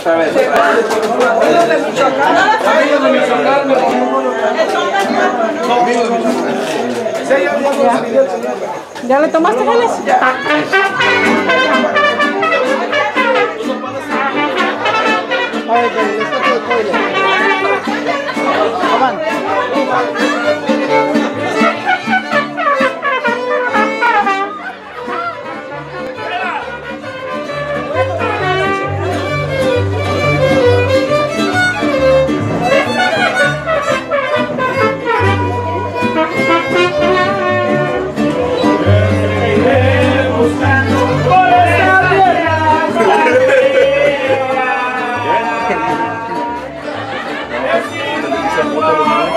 Otra vez. Uno de Michoacán. ¿Ya le tomaste, Jales?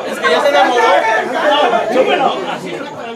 Es que ya se enamoró. No, súbelo. Así.